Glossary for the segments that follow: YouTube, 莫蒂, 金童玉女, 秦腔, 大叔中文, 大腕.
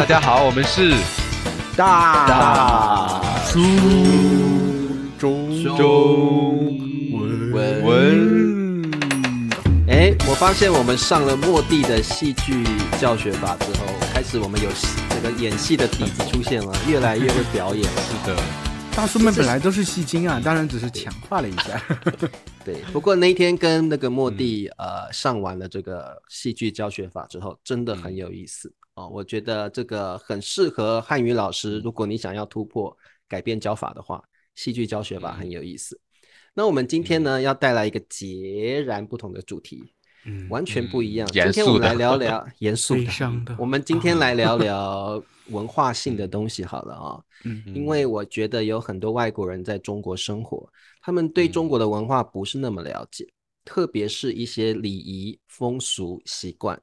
大家好，我们是大叔中文。哎，我发现我们上了莫蒂的戏剧教学法之后，开始我们有这个演戏的底子出现了，越来越会表演。是的。大叔们本来都是戏精啊，当然只是强化了一下。对，不过那一天跟那个莫蒂上完了这个戏剧教学法之后，真的很有意思哦。我觉得这个很适合汉语老师，如果你想要突破改变教法的话，戏剧教学法很有意思。那我们今天呢，要带来一个截然不同的主题，完全不一样。今天我们来聊聊严肃的，我们今天来聊聊文化性的东西好了啊。因为我觉得有很多外国人在中国生活，他们对中国的文化不是那么了解，特别是一些礼仪、风俗、习惯。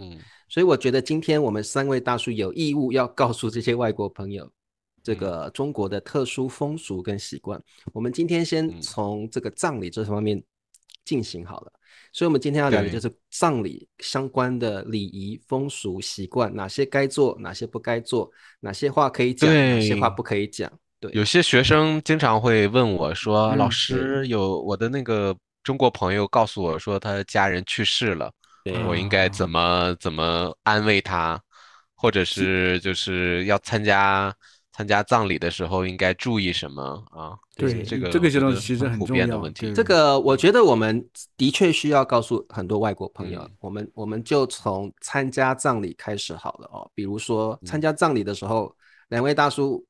所以我觉得今天我们三位大叔有义务要告诉这些外国朋友这个中国的特殊风俗跟习惯。我们今天先从这个葬礼这方面进行好了。所以我们今天要聊的就是葬礼相关的礼仪、风俗、习惯，哪些该做，哪些不该做，哪些话可以讲，哪些话不可以讲。对，有些学生经常会问我说，老师，有我的那个中国朋友告诉我说他家人去世了，我应该怎么安慰他，或者是就是要参加葬礼的时候应该注意什么啊？对，这个觉得其实很普遍的问题。这个我觉得我们的确需要告诉很多外国朋友，我们就从参加葬礼开始好了哦。比如说参加葬礼的时候，两位大叔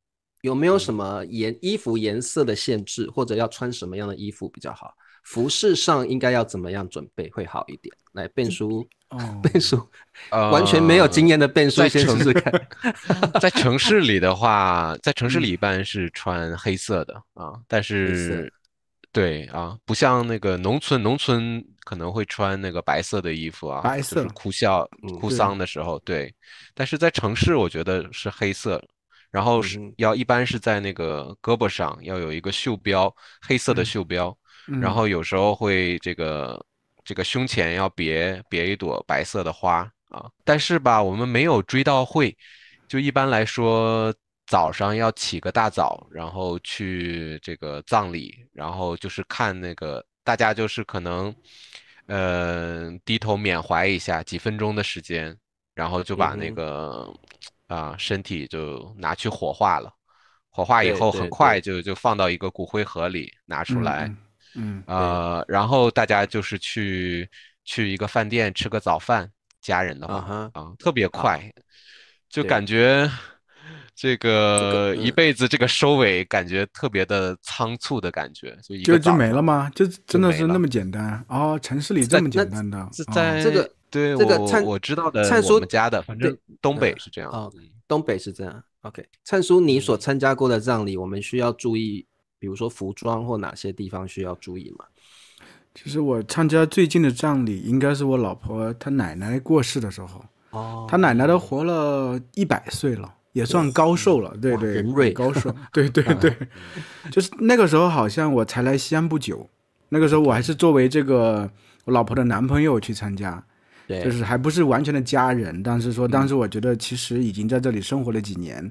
有没有什么衣服颜色的限制，或者要穿什么样的衣服比较好？服饰上应该要怎么样准备会好一点？来，笨叔。完全没有经验的笨叔先试试看。在城市里的话，在城市里一般是穿黑色的啊，但是对啊，不像那个农村可能会穿那个白色的衣服啊，白色、就是、哭丧的时候，对。但是在城市，我觉得是黑色，然后一般是在那个胳膊上要有一个袖标，黑色的袖标，然后有时候会这个胸前要别一朵白色的花啊。但是吧，我们没有追悼会，就一般来说早上要起个大早，然后去这个葬礼，然后就是看那个大家就是可能低头缅怀一下几分钟的时间，然后就把那个身体就拿去火化了，火化以后很快就放到一个骨灰盒里拿出来。然后大家就是去一个饭店吃个早饭，家人的话特别快，就感觉这个一辈子这个收尾感觉特别的仓促的感觉，就没了吗？就真的是那么简单哦？城市里这么简单的？在这个对我知道的，我们家的，反正东北是这样啊，东北是这样。OK， 灿叔，你所参加过的葬礼，我们需要注意。比如说服装或哪些地方需要注意吗？其实我参加最近的葬礼应该是我老婆她奶奶过世的时候。她奶奶都活了100岁了，也算高寿了。对对，人瑞高寿。对对对，就是那个时候好像我才来西安不久，那个时候我还是作为这个我老婆的男朋友去参加，就是还不是完全的家人。但是说当时我觉得其实已经在这里生活了几年，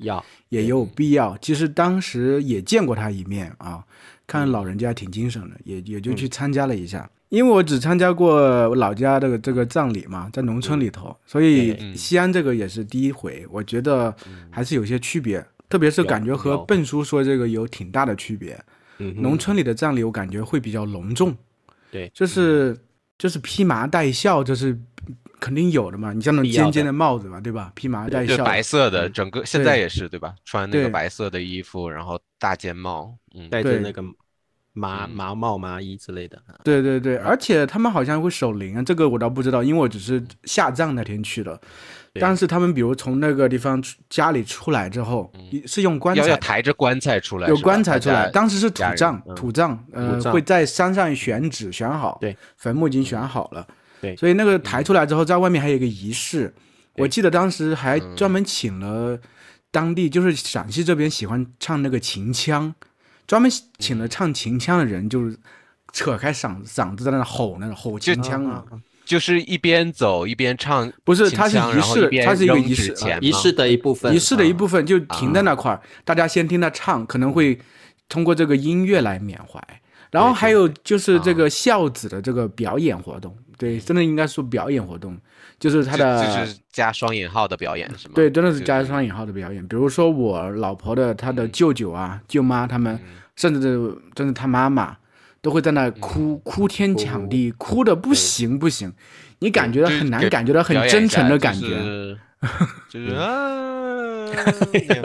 也有必要。其实当时也见过他一面啊，看老人家挺精神的，也就去参加了一下。因为我只参加过老家的这个葬礼嘛，在农村里头，所以西安这个也是第一回，我觉得还是有些区别，特别是感觉和笨叔说这个有挺大的区别。农村里的葬礼我感觉会比较隆重，对，就是披麻戴孝，就是肯定有的嘛，你像那种尖尖的帽子嘛，对吧？披麻戴孝，白色的，整个现在也是对吧？穿那个白色的衣服，然后大尖帽，戴着那个麻帽、麻衣之类的。对对对，而且他们好像会守灵啊，这个我倒不知道，因为我只是下葬那天去的。但是他们比如从那个地方家里出来之后，是用棺材要抬着棺材出来，有棺材出来。当时是土葬，会在山上选址选好，对，坟墓已经选好了。对，所以那个抬出来之后，在外面还有一个仪式。我记得当时还专门请了当地，就是陕西这边喜欢唱那个秦腔，专门请了唱秦腔的人，就是扯开嗓子在那吼秦腔啊。就是一边走一边唱，不是，它是仪式，它是一个仪式，仪式的一部分，仪式的一部分就停在那块儿，大家先听他唱，可能会通过这个音乐来缅怀。然后还有就是这个孝子的这个表演活动，对，真的应该说表演活动，就是他的就是加双引号的表演是吗？对，真的是加双引号的表演。比如说我老婆的她的舅舅啊、舅妈他们，甚至她妈妈。都会在那哭天抢地，哭的不行不行，你感觉到很难，感觉到很真诚的感觉，就是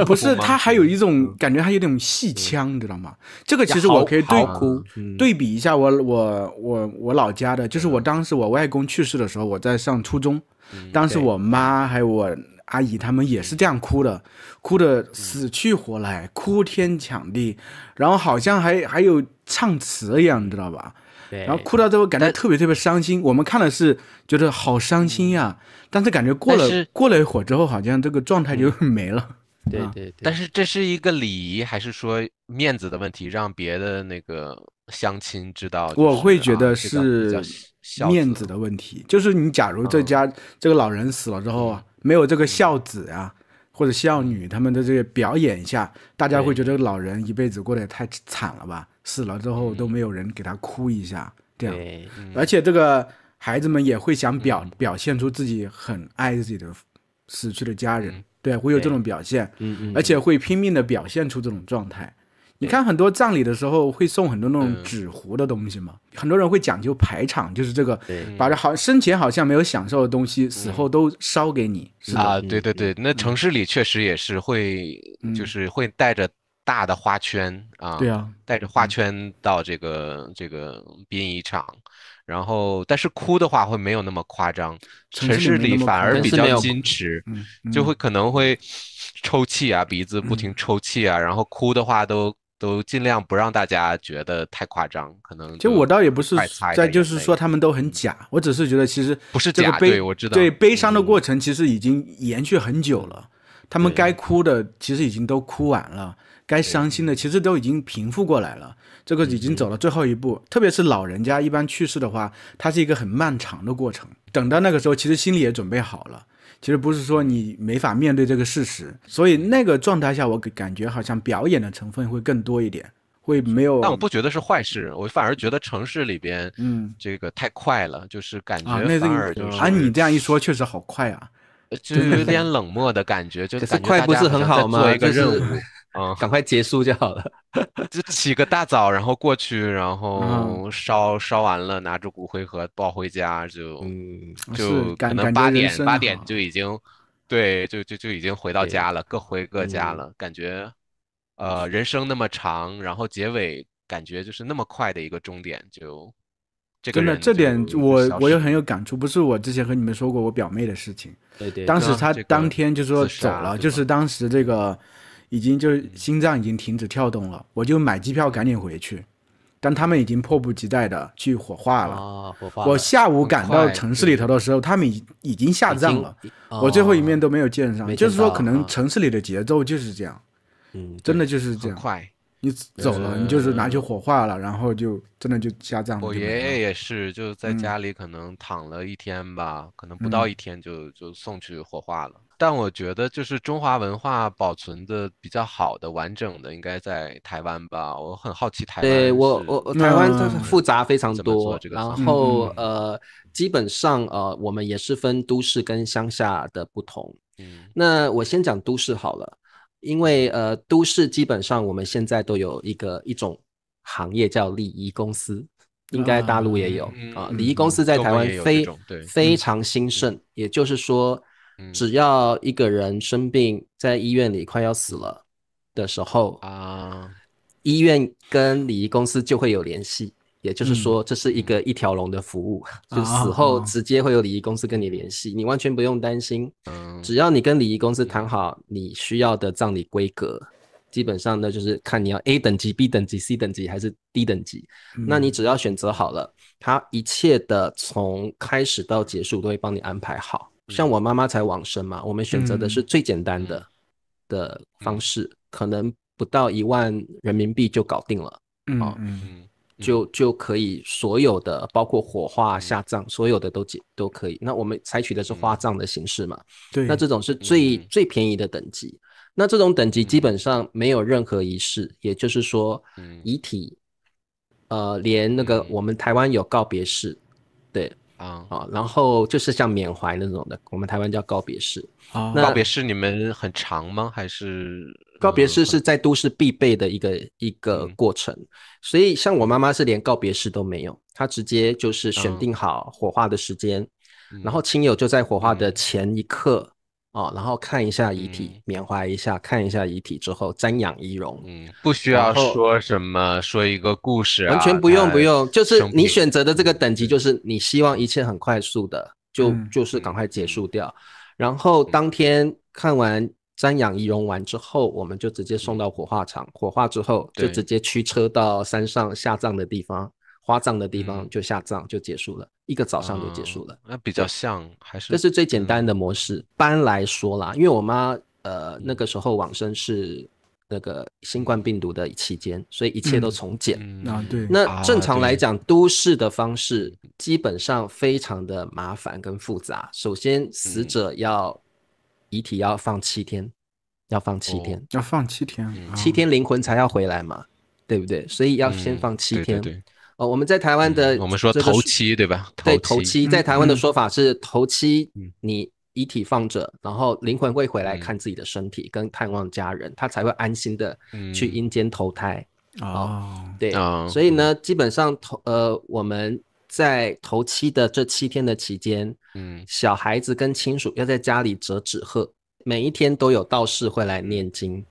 不是，他还有一种感觉，还有点戏腔，你知道吗？这个其实我可以对比一下我老家的，就是我当时我外公去世的时候，我在上初中，当时我妈还有我阿姨他们也是这样哭的，哭的死去活来，哭天抢地，然后好像还有唱词一样，你知道吧？然后哭到最后感觉特别特别伤心。我们看的是觉得好伤心呀，但是感觉过了一会儿之后，好像这个状态就没了。对，但是这是一个礼仪，还是说面子的问题，让别的那个相亲知道？我会觉得是面子的问题，就是你假如这家这个老人死了之后啊。没有这个孝子啊，或者孝女，他们的这个表演一下，大家会觉得老人一辈子过得也太惨了吧？死了之后都没有人给他哭一下，这样。而且这个孩子们也会想表现出自己很爱自己的死去的家人，对，会有这种表现，而且会拼命的表现出这种状态。你看很多葬礼的时候会送很多那种纸糊的东西嘛，很多人会讲究排场，就是这个，把这好生前好像没有享受的东西，死后都烧给你。是啊，对，那城市里确实也是会，就是会带着大的花圈啊，对啊，带着花圈到这个殡仪场，然后但是哭的话会没有那么夸张，城市里反而比较矜持，就会可能会抽泣啊，鼻子不停抽泣啊，然后哭的话都尽量不让大家觉得太夸张，可能就我倒也不是在就是说他们都很假，我只是觉得其实不是假，对，我知道，对，悲伤的过程其实已经延续很久了，他们该哭的其实已经都哭完了，该伤心的其实都已经平复过来了，这个已经走到最后一步，特别是老人家一般去世的话，它是一个很漫长的过程，等到那个时候其实心里也准备好了。其实不是说你没法面对这个事实，所以那个状态下我感觉好像表演的成分会更多一点，会没有。但我不觉得是坏事，我反而觉得城市里边，这个太快了，就是感觉反而就是啊，你这样一说确实好快啊，就有点冷漠的感觉，就感觉快不是很好吗？做一个任务。赶快结束就好了，就起个大早，然后过去，然后烧完了，拿着骨灰盒抱回家，就可能八点就已经，对，就已经回到家了，各回各家了，感觉，人生那么长，然后结尾感觉就是那么快的一个终点，就这个真的这点我也很有感触，不是我之前和你们说过我表妹的事情，对，当时她当天就说走了，就是当时这个。已经就是心脏已经停止跳动了，我就买机票赶紧回去，但他们已经迫不及待的去火化了。我下午赶到城市里头的时候，他们已经下葬了，我最后一面都没有见上。就是说，可能城市里的节奏就是这样，真的就是这样。快，你走了，你就是拿去火化了，然后就真的就下葬了。我爷爷也是，就在家里可能躺了一天吧，可能不到一天就送去火化了。但我觉得就是中华文化保存的比较好的完整的应该在台湾吧，我很好奇台湾。对，我台湾它复杂非常多，然后基本上我们也是分都市跟乡下的不同。那我先讲都市好了，因为都市基本上我们现在都有一种行业叫礼仪公司。应该大陆也有啊，礼仪公司在台湾非常兴盛，也就是说只要一个人生病在医院里快要死了的时候啊，医院跟礼仪公司就会有联系，也就是说这是一个一条龙的服务，就死后直接会有礼仪公司跟你联系，你完全不用担心，只要你跟礼仪公司谈好你需要的葬礼规格，基本上呢就是看你要 A 等级 B 等级 C 等级还是 D 等级，那你只要选择好了，他一切的从开始到结束都会帮你安排好。像我妈妈才往生嘛，我们选择的是最简单的方式，可能不到1万人民币就搞定了。就可以所有的包括火化下葬所有的都可以。那我们采取的是花葬的形式嘛，对，那这种是最便宜的等级。那这种等级基本上没有任何仪式，也就是说遗体连那个我们台湾有告别式，对啊、然后就是像缅怀那种的，我们台湾叫告别式。那告别式你们很长吗？还是告别式是在都市必备的一个过程。所以像我妈妈是连告别式都没有，她直接就是选定好火化的时间，然后亲友就在火化的前一刻、然后看一下遗体、缅怀一下，看一下遗体之后瞻仰遗容。不需要说什么，说一个故事啊，完全不用，就是你选择的这个等级就是你希望一切很快速的就是赶快结束掉。然后当天看完瞻仰遗容完之后，我们就直接送到火化场，火化之后就直接驱车到山上下葬的地方，花葬的地方就下葬，就结束了，一个早上就结束了。那比较像，还是这是最简单的模式。一般来说啦，因为我妈那个时候往生是那个新冠病毒的期间，所以一切都从简。对。那正常来讲，都市的方式基本上非常的麻烦跟复杂。首先，死者遗体要放7天，要放7天，7天灵魂才要回来嘛，对不对？所以要先放7天。对。我们在台湾的我们说头七，对吧？对，头七，在台湾的说法是头七，你遗体放着，然后灵魂会回来看自己的身体，跟探望家人，他才会安心的去阴间投胎。对，所以呢，基本上我们在头七的这7天的期间，小孩子跟亲属要在家里折纸鹤，每一天都有道士会来念经。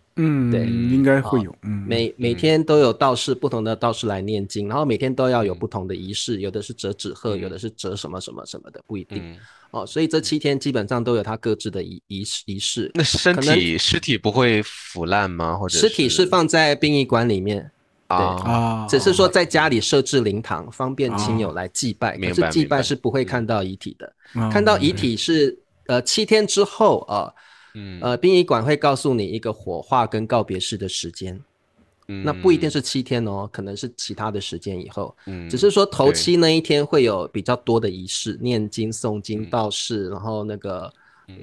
对，应该会有。每天都有道士，不同的道士来念经，然后每天都要有不同的仪式，有的是折纸鹤，有的是折什么什么什么的，不一定。所以这7天基本上都有他各自的仪式。那尸体不会腐烂吗？或者尸体是放在殡仪馆里面，对，只是说在家里设置灵堂，方便亲友来祭拜。可是祭拜是不会看到遗体的，看到遗体是7天之后啊。殡仪馆会告诉你一个火化跟告别式的时间，那不一定是7天哦，可能是其他的时间以后。只是说头七那一天会有比较多的仪式，念经、诵经、道士，然后那个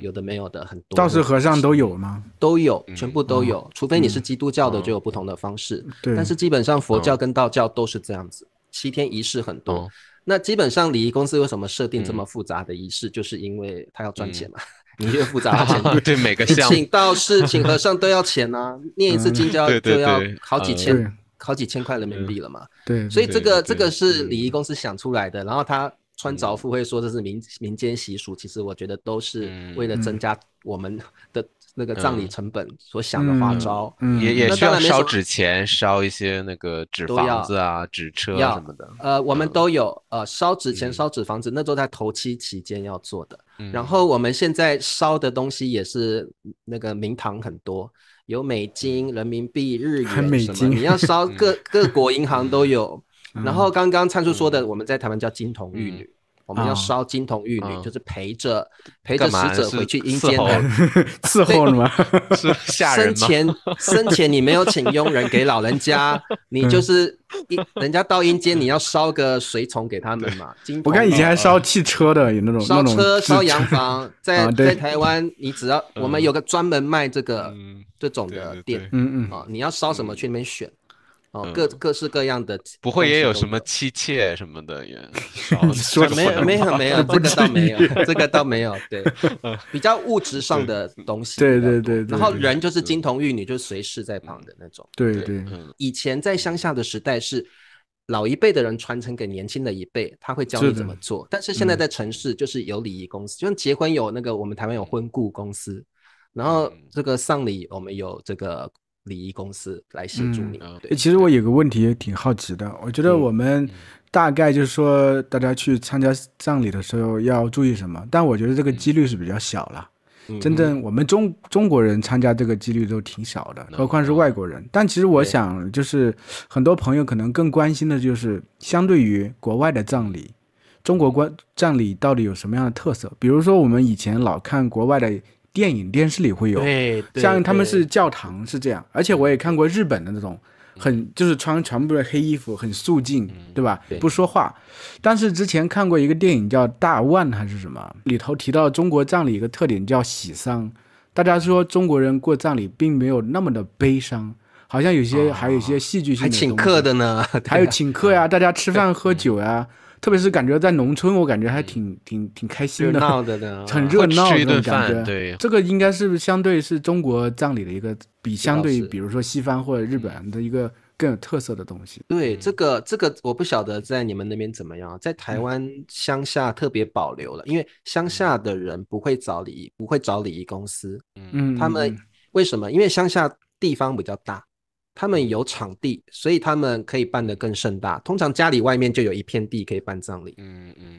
有的没有的很多。道士、和尚都有吗？都有，全部都有，除非你是基督教的，就有不同的方式。但是基本上佛教跟道教都是这样子，7天仪式很多。那基本上礼仪公司为什么设定这么复杂的仪式，就是因为他要赚钱嘛。你越复杂的钱，对每个项目，请道士、请和尚都要钱啊！念一次经就要好几千块人民币了嘛。对，所以这个是礼仪公司想出来的。然后他穿着服会说这是民间习俗，其实我觉得都是为了增加我们的那个葬礼成本所想的花招。也需要烧纸钱，烧一些那个纸房子啊、纸车什么的。我们都有烧纸钱、烧纸房子，那都在头七期间要做的。然后我们现在烧的东西也是那个名堂很多，有美金、人民币、日元什么，你要烧各国银行都有。然后刚刚灿叔说的，我们在台湾叫金童玉女，我们要烧金童玉女，就是陪着死者回去阴间来伺候吗？是吓人吗？生前你没有请佣人给老人家，你就是人家到阴间，你要烧个随从给他们嘛。我看以前还烧汽车的，有那种烧车、烧洋房，在台湾，你只要我们有个专门卖这种的店，你要烧什么去那边选。各式各样的，不会也有什么妻妾什么的也说没有，这个倒没有，对，比较物质上的东西，对，然后人就是金童玉女，就随侍在旁的那种，对。以前在乡下的时代是老一辈的人传承给年轻的一辈，他会教你怎么做，但是现在在城市就是有礼仪公司，就像结婚有那个我们台湾有婚顾公司，然后这个丧礼我们有这个礼仪公司来协助你。其实我有个问题也挺好奇的，我觉得我们大概就是说大家去参加葬礼的时候要注意什么，但我觉得这个几率是比较小了。真正我们中国人参加这个几率都挺少的，何况是外国人。但其实我想就是很多朋友可能更关心的就是相对于国外的葬礼，中国葬礼到底有什么样的特色？比如说我们以前老看国外的电影电视里会有，像他们是教堂是这样，而且我也看过日本的那种很就是穿全部的黑衣服，很肃静，对吧？不说话。但是之前看过一个电影叫《大腕》还是什么，里头提到中国葬礼一个特点叫喜丧，大家说中国人过葬礼并没有那么的悲伤。好像有些还有一些戏剧性的、哦，还请客的呢，还有请客呀、啊，大家吃饭喝酒呀、啊，特别是感觉在农村，我感觉还挺开心的，闹的呢，很热闹的感觉。对，这个应该是相对是中国葬礼的一个比相对，比如说西方或者日本的一个更有特色的东西。对，这个我不晓得在你们那边怎么样，在台湾乡下特别保留了，因为乡下的人不会找礼仪公司，嗯，他们为什么？因为乡下地方比较大。他们有场地，所以他们可以办得更盛大。通常家里外面就有一片地可以办葬礼，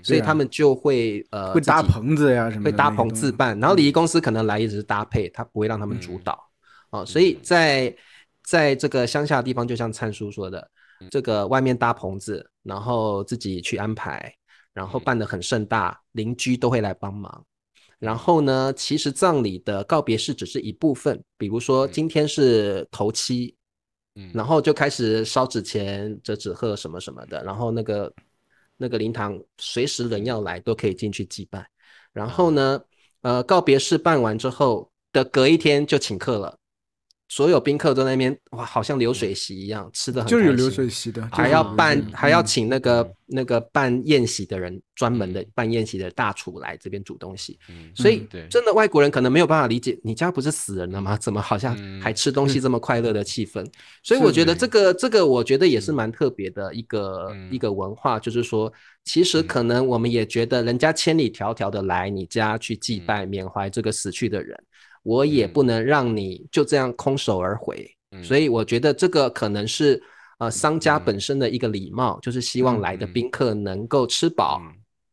所以他们就会会搭棚子呀、啊、什么的，会搭棚自办。然后礼仪公司可能来一直搭配，他不会让他们主导。所以在这个乡下的地方，就像灿叔说的，这个外面搭棚子，然后自己去安排，然后办得很盛大，邻居都会来帮忙。然后呢，其实葬礼的告别式只是一部分，比如说今天是头七。然后就开始烧纸钱、折纸鹤什么什么的，然后那个灵堂随时人要来都可以进去祭拜。然后呢，告别式办完之后的隔一天就请客了，所有宾客都在那边，哇，好像流水席一样，吃得很开心。就是有流水席的，还要请那个办宴席的人，专门的办宴席的大厨来这边煮东西。所以真的外国人可能没有办法理解，你家不是死人了吗？怎么好像还吃东西这么快乐的气氛？所以我觉得这个我觉得也是蛮特别的一个文化，就是说，其实可能我们也觉得人家千里迢迢的来你家去祭拜缅怀这个死去的人。我也不能让你就这样空手而回，所以我觉得这个可能是商家本身的一个礼貌，就是希望来的宾客能够吃饱、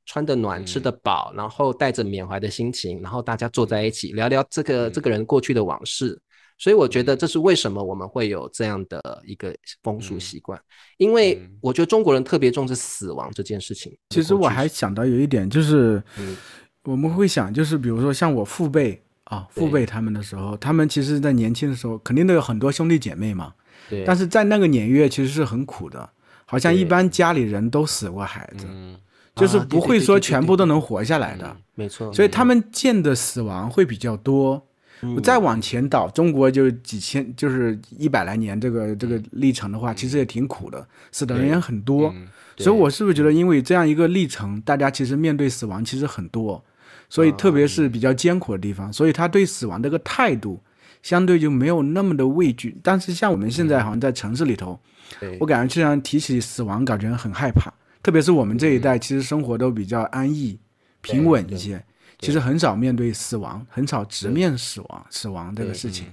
穿得暖、吃得饱，然后带着缅怀的心情，然后大家坐在一起聊聊这个人过去的往事。所以我觉得这是为什么我们会有这样的一个风俗习惯，因为我觉得中国人特别重视死亡这件事情。其实我还想到有一点，就是我们会想，就是比如说像我父辈啊，父辈他们的时候，他们其实在年轻的时候肯定都有很多兄弟姐妹嘛，对，但是在那个年月其实是很苦的，好像一般家里人都死过孩子，就是不会说全部都能活下来的，没错，所以他们见的死亡会比较多。我再往前倒，中国就几千，就是100来年这个历程的话，其实也挺苦的，死的人也很多，所以我是不是觉得因为这样一个历程，大家其实面对死亡其实很多，所以特别是比较艰苦的地方，所以他对死亡这个态度相对就没有那么的畏惧。但是像我们现在好像在城市里头，我感觉这样提起死亡感觉很害怕，特别是我们这一代其实生活都比较安逸平稳一些，其实很少面对死亡，很少直面死亡这个事情，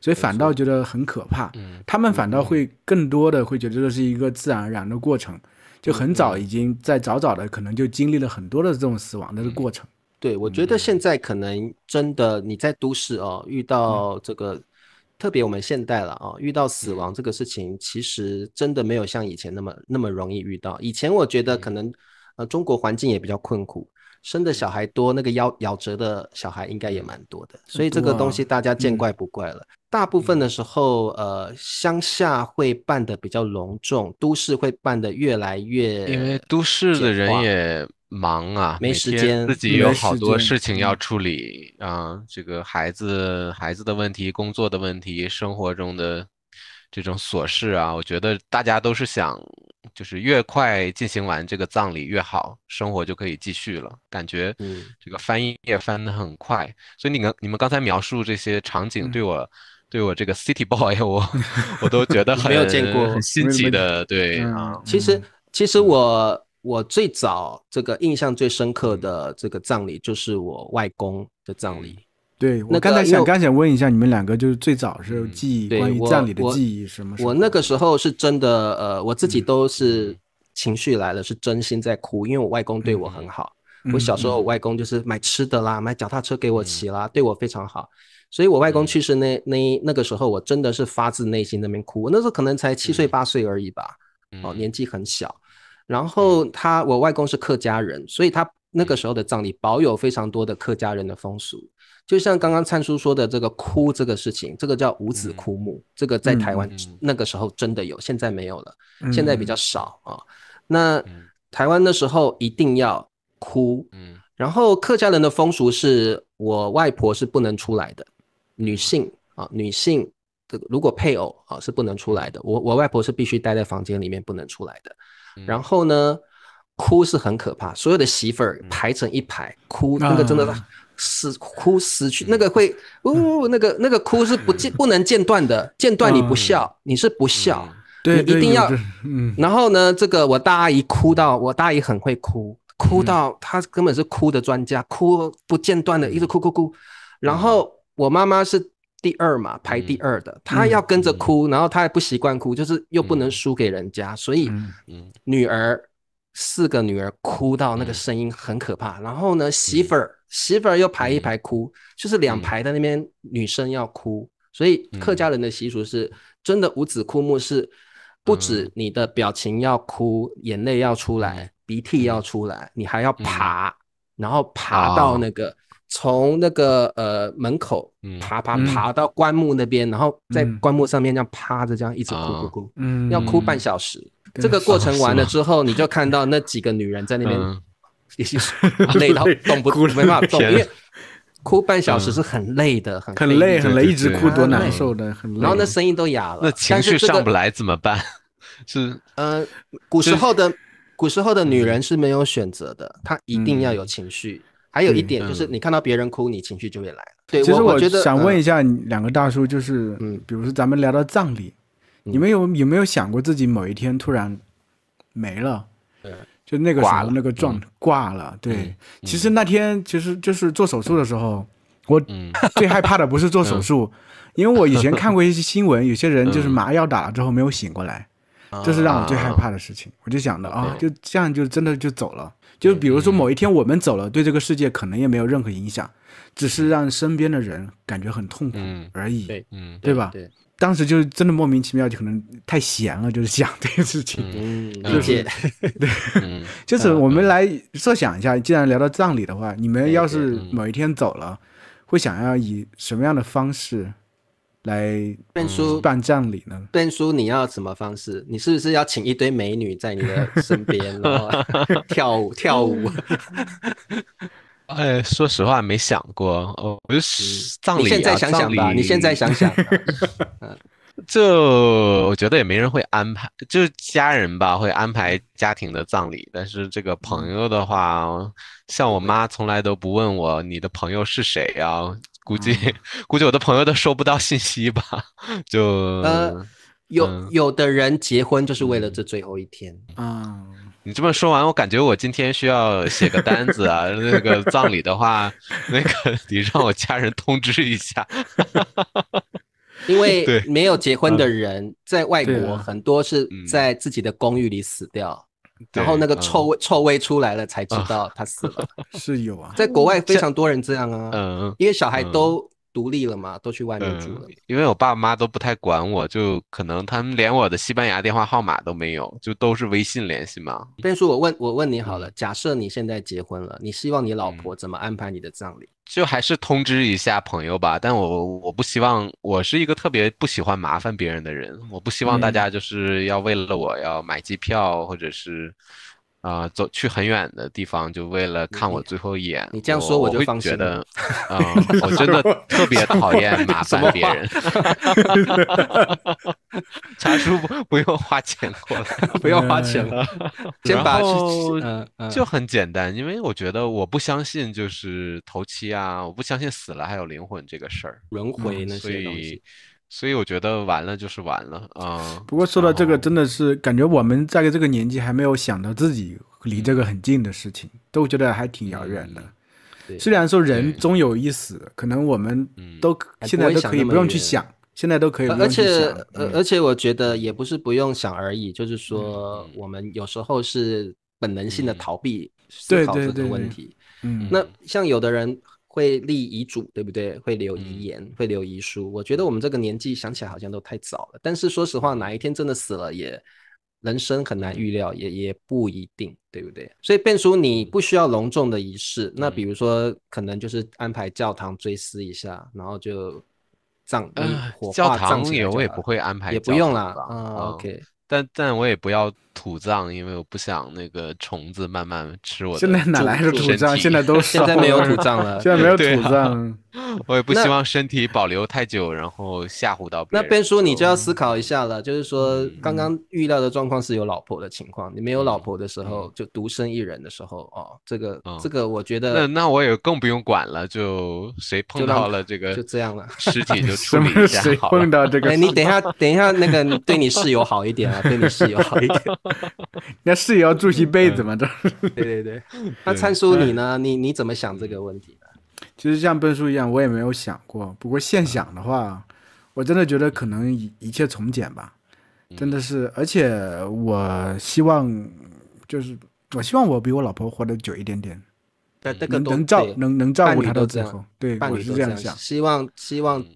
所以反倒觉得很可怕。他们反倒会更多的会觉得这是一个自然而然的过程，就很早已经在早的可能就经历了很多的这种死亡的过程。对，我觉得现在可能真的你在都市遇到这个，特别我们现代了遇到死亡这个事情，其实真的没有像以前那么容易遇到。以前我觉得可能中国环境也比较困苦，生的小孩多，那个夭折的小孩应该也蛮多的，所以这个东西大家见怪不怪了。大部分的时候乡下会办得比较隆重，都市会办得越来越，因为都市的人也忙啊，没时间，自己有好多事情要处理啊，这个孩子的问题、工作的问题、生活中的这种琐事啊，我觉得大家都是想就是越快进行完这个葬礼越好，生活就可以继续了，感觉这个翻页翻得很快。所以你们刚才描述这些场景，对我这个 City Boy 我都觉得很没有见过，很新奇的。对啊，其实我最早这个印象最深刻的这个葬礼就是我外公的葬礼。对，我刚才想问一下你们两个，就是最早是记忆关于葬礼的记忆什么？我那个时候是真的我自己都是情绪来了是真心在哭，因为我外公对我很好。我小时候我外公就是买吃的啦，买脚踏车给我骑啦，对我非常好。所以我外公去世那个时候我真的是发自内心那边哭。我那时候可能才7岁8岁而已吧，年纪很小。然后我外公是客家人，所以他那个时候的葬礼保有非常多的客家人的风俗，就像刚刚灿叔说的这个哭这个事情，这个叫五子哭墓，这个在台湾那个时候真的有，现在没有了，现在比较少啊。那台湾那时候一定要哭，然后客家人的风俗是我外婆是不能出来的，女性啊，女性如果配偶啊是不能出来的，我外婆是必须待在房间里面不能出来的。然后呢，哭是很可怕，所有的媳妇儿排成一排哭，那个真的是哭死去，那个会那个哭是不能间断的，间断你不孝，你是不孝，你一定要。然后呢，这个我大阿姨哭到，我大阿姨很会哭，哭到她根本是哭的专家，哭不间断的，一直哭。然后我妈妈是第二嘛，排第二的，她要跟着哭，然后她还不习惯哭，就是又不能输给人家，所以女儿。4个女儿哭到那个声音很可怕，然后呢，媳妇儿又排一排哭，就是2排在那边女生要哭，所以客家人的习俗是真的五子哭墓是不止你的表情要哭，眼泪要出来，鼻涕要出来，你还要爬，然后爬到那个从那个门口爬到棺木那边，然后在棺木上面这样趴着，这样一直哭，要哭半小时。这个过程完了之后，你就看到那几个女人在那边，也就是累到动不动，没办法动，因为哭半小时是很累的，很累，一直哭多难受的，很累。然后那声音都哑了，那情绪上不来怎么办？是古时候的女人是没有选择的，她一定要有情绪。还有一点就是，你看到别人哭，你情绪就会来了。对，其实我想问一下2个大叔，就是比如说咱们聊到葬礼。你们有没有想过自己某一天突然没了？对，就那个时候那个状挂了。对，其实那天其实就是做手术的时候，我最害怕的不是做手术，因为我以前看过一些新闻，有些人就是麻药打了之后没有醒过来，这是让我最害怕的事情。我就想到啊，就这样就真的就走了。就比如说某一天我们走了，对这个世界可能也没有任何影响，只是让身边的人感觉很痛苦而已。对，对吧？对。当时就是真的莫名其妙，就可能太闲了，就是想这个事情。就是我们来设想一下，既然聊到葬礼的话，你们要是某一天走了，会想要以什么样的方式来办葬礼呢？邓叔，你要什么方式？你是不是要请一堆美女在你的身边，然后跳舞？说实话没想过哦，我就是葬礼啊，你现在想想吧，就我觉得也没人会安排，就是家人吧会安排家庭的葬礼，但是这个朋友的话，像我妈从来都不问我你的朋友是谁啊，估计我的朋友都收不到信息吧，就有的人结婚就是为了这最后一天啊。你这么说完，我感觉我今天需要写个单子啊。那个葬礼的话，那个你让我家人通知一下，因为没有结婚的人在外国很多是在自己的公寓里死掉，然后那个臭味出来了才知道他死了。是有啊，在国外非常多人这样啊，因为小孩都独立了嘛，都去外面住了。因为我爸妈都不太管我，就可能他们连我的西班牙电话号码都没有，就都是微信联系嘛。但是我问你好了，假设你现在结婚了，你希望你老婆怎么安排你的葬礼？就还是通知一下朋友吧，但我不希望，我是一个特别不喜欢麻烦别人的人，我不希望大家就是要为了我要买机票或者是走去很远的地方，就为了看我最后一眼。你这样说我就放心了。我真的特别讨厌麻烦别人。茶叔不用花钱过来，不用花钱了。然后就很简单，因为我觉得我不相信就是头七啊，我不相信死了还有灵魂这个事儿，轮回那些东西。所以我觉得完了就是完了啊。不过说到这个，真的是感觉我们在这个年纪还没有想到自己离这个很近的事情，都觉得还挺遥远的。虽然说人终有一死，可能我们都现在都可以不用去想，现在都可以不用去想。而且我觉得也不是不用想而已，就是说我们有时候是本能性的逃避思考这个问题。那像有的人会立遗嘱，对不对？会留遗言，会留遗书。我觉得我们这个年纪想起来好像都太早了，但是说实话，哪一天真的死了也人生很难预料，也不一定，对不对？所以变成你不需要隆重的仪式，那比如说可能就是安排教堂追思一下，然后就葬，火化教堂也我也不会安排，也不用啦，OK。但我也不要土葬，因为我不想那个虫子慢慢吃我的。现在哪来的土葬？现在都现在没有土葬了，现在没有土葬。我也不希望身体保留太久，然后吓唬到别人。那边叔你就要思考一下了，就是说刚刚预料的状况是有老婆的情况，你没有老婆的时候，就独身一人的时候，这个我觉得那我也更不用管了，就谁碰到了这个就这样了，尸体就处理一下好了。谁碰到这个？你等一下，那个对你室友好一点。对你室友好一点，那室友要住一辈子嘛？对对对。那参叔你呢？你怎么想这个问题呢？其实像笨叔一样，我也没有想过。不过现想的话，我真的觉得可能一切从简吧，真的是。而且我希望我比我老婆活得久一点点，能照顾她到最后。对，我是这样想。希望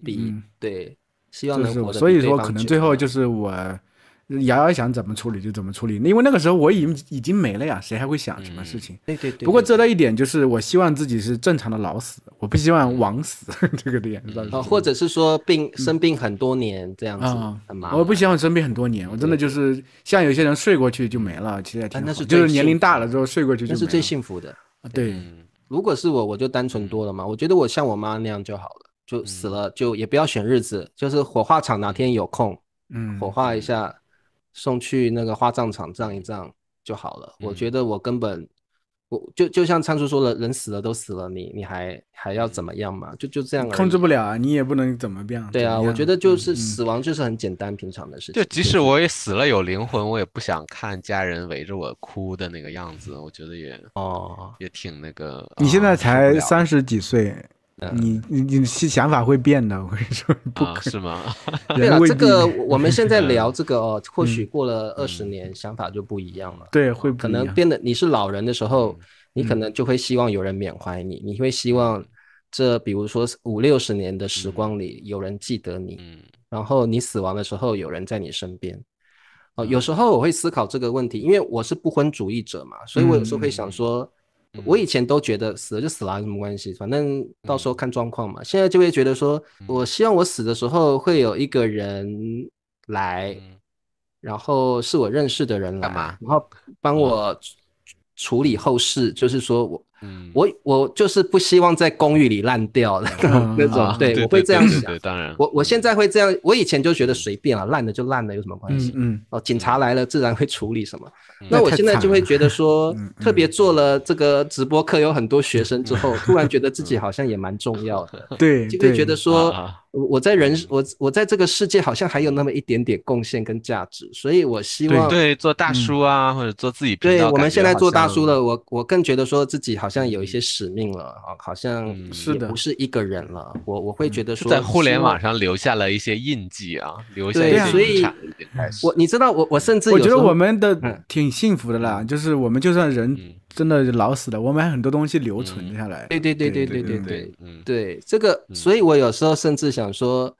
比对，希望能活得。所以说，可能最后就是我。瑶想怎么处理就怎么处理，因为那个时候我已经没了呀，谁还会想什么事情？对对对。不过这到一点就是，我希望自己是正常的老死，我不希望枉死这个点。或者是说生病很多年这样子，很麻烦。我不希望生病很多年，我真的就是像有些人睡过去就没了，其实也挺好。就是年龄大了之后睡过去就没了，那是最幸福的。对，如果是我就单纯多了嘛。我觉得我像我妈那样就好了，就死了就也不要选日子，就是火化场哪天有空，火化一下。送去那个花葬场葬一葬就好了。我觉得我根本，我就像参叔说了，人死了都死了，你还要怎么样嘛？就这样而已，控制不了啊，你也不能怎么样。对啊，我觉得就是死亡就是很简单平常的事情。就即使我也死了有灵魂，我也不想看家人围着我哭的那个样子，我觉得也挺那个。你现在才30几岁。你想法会变的，我跟你说不可是吗？对了，这个我们现在聊这个或许过了20年，想法就不一样了。对，会可能变得你是老人的时候，你可能就会希望有人缅怀你，你会希望这比如说50-60年的时光里有人记得你，然后你死亡的时候有人在你身边。有时候我会思考这个问题，因为我是不婚主义者嘛，所以我有时候会想说。我以前都觉得死了就死了有什么关系，反正到时候看状况嘛。现在就会觉得说，我希望我死的时候会有一个人来，然后是我认识的人来，然后帮我处理后事。就是说我就是不希望在公寓里烂掉的那种。对，我会这样想。当然，我现在会这样。我以前就觉得随便啊，烂的就烂了，有什么关系？警察来了自然会处理什么。那我现在就会觉得说，特别做了这个直播课，有很多学生之后，突然觉得自己好像也蛮重要的。对，就会觉得说，我在这个世界好像还有那么一点点贡献跟价值，所以我希望对做大叔啊，或者做自己频道。对，我们现在做大叔了，我更觉得说自己好像。有一些使命了，好像也不是一个人了。我会觉得说，在互联网上留下了一些印记啊，留下一些印记。你知道我甚至有时候我觉得我们的挺幸福的啦，就是我们就算人真的老死了，我们还很多东西留存下来。对，这个，所以我有时候甚至想说，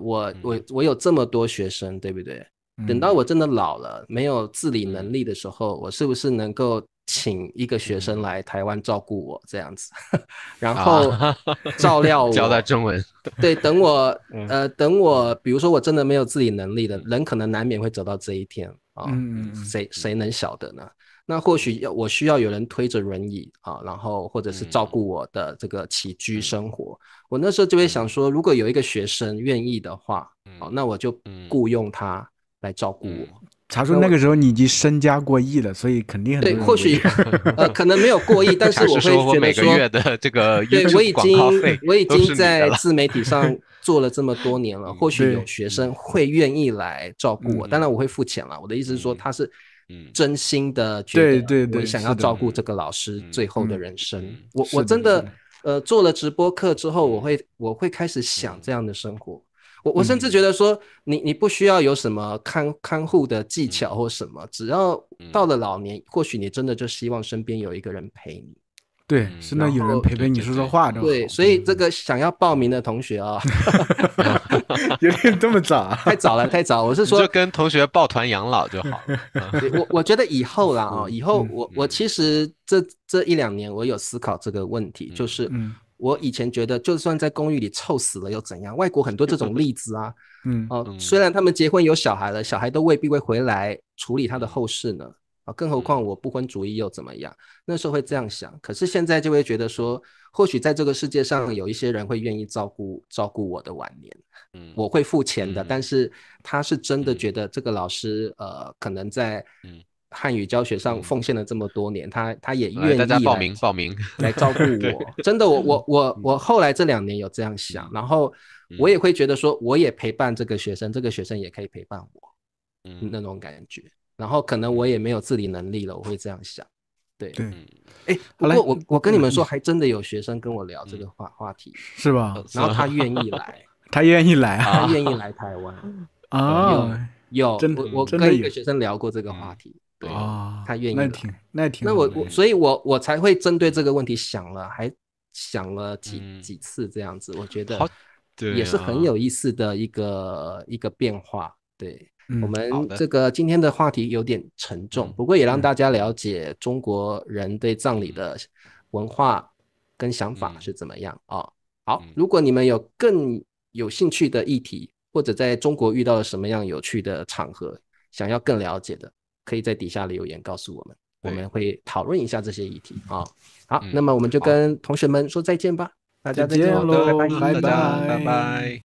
我有这么多学生，对不对？等到我真的老了，没有自理能力的时候，我是不是能够？请一个学生来台湾照顾我这样子，然后照料我，教他中文。对，等我，比如说我真的没有自理能力的人，可能难免会走到这一天啊。谁能晓得呢？那或许我需要有人推着轮椅啊，然后或者是照顾我的这个起居生活。我那时候就会想说，如果有一个学生愿意的话，那我就雇佣他来照顾我。查出那个时候你已经身家过亿了，所以肯定很多人。对，或许可能没有过亿，但是我会觉得说，每个月的这个YouTube广告费，我已经在自媒体上做了这么多年了，或许有学生会愿意来照顾我，当然我会付钱了。我的意思是说，他是真心的觉得我想要照顾这个老师最后的人生。我真的做了直播课之后，我会开始想这样的生活。我甚至觉得说你不需要有什么看护的技巧或什么，只要到了老年，或许你真的就希望身边有一个人陪你。对，真的有人陪你说说话的。对，所以这个想要报名的同学啊，有点这么早？太早了，太早。我是说，就跟同学抱团养老就好了。我觉得以后啦，哦，以后我其实这一两年我有思考这个问题，就是我以前觉得，就算在公寓里臭死了又怎样？外国很多这种例子啊，虽然他们结婚有小孩了，小孩都未必会回来处理他的后事呢，更何况我不婚主义又怎么样？那时候会这样想，可是现在就会觉得说，或许在这个世界上有一些人会愿意照顾我的晚年，我会付钱的，但是他是真的觉得这个老师，可能在汉语教学上奉献了这么多年，他也愿意大家报名来照顾我。真的，我后来这两年有这样想，然后我也会觉得说，我也陪伴这个学生，这个学生也可以陪伴我，那种感觉。然后可能我也没有自理能力了，我会这样想。对对，哎，不过我跟你们说，还真的有学生跟我聊这个话题，是吧？然后他愿意来，他愿意来台湾啊。有，我跟一个学生聊过这个话题，对，他愿意来，那所以我才会针对这个问题还想了几次这样子，我觉得也是很有意思的一个变化。对，我们这个今天的话题有点沉重，不过也让大家了解中国人对葬礼的文化跟想法是怎么样啊。好，如果你们有更有兴趣的议题，或者在中国遇到了什么样有趣的场合，想要更了解的，可以在底下留言告诉我们，我们会讨论一下这些议题啊。好，那么我们就跟同学们说再见吧，大家再见，拜拜，拜拜。